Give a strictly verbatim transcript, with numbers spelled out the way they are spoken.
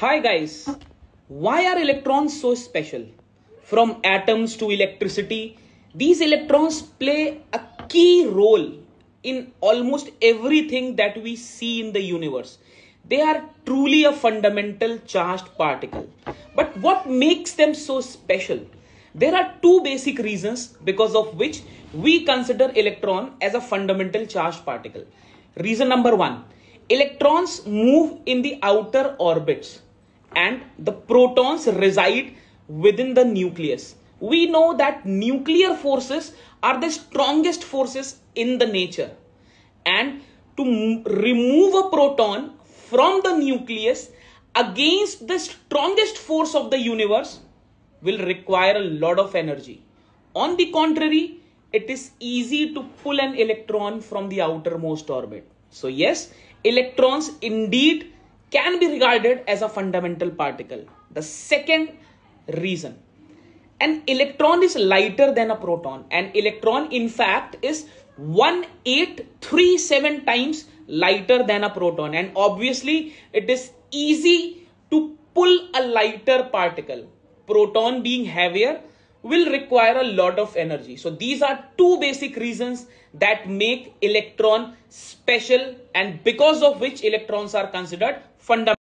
Hi guys, why are electrons so special? From atoms to electricity, these electrons play a key role in almost everything that we see in the universe. They are truly a fundamental charged particle. But what makes them so special? There are two basic reasons because of which we consider electron as a fundamental charged particle. Reason number one, electrons move in the outer orbits and the protons reside within the nucleus. We know that nuclear forces are the strongest forces in the nature. And to remove a proton from the nucleus against the strongest force of the universe will require a lot of energy. On the contrary, it is easy to pull an electron from the outermost orbit. So yes, electrons indeed can be regarded as a fundamental particle. The second reason, an electron is lighter than a proton. An electron in fact is one point eight three seven times lighter than a proton, and obviously it is easy to pull a lighter particle. Proton being heavier will require a lot of energy. So these are two basic reasons that make electron special and because of which electrons are considered fundamental.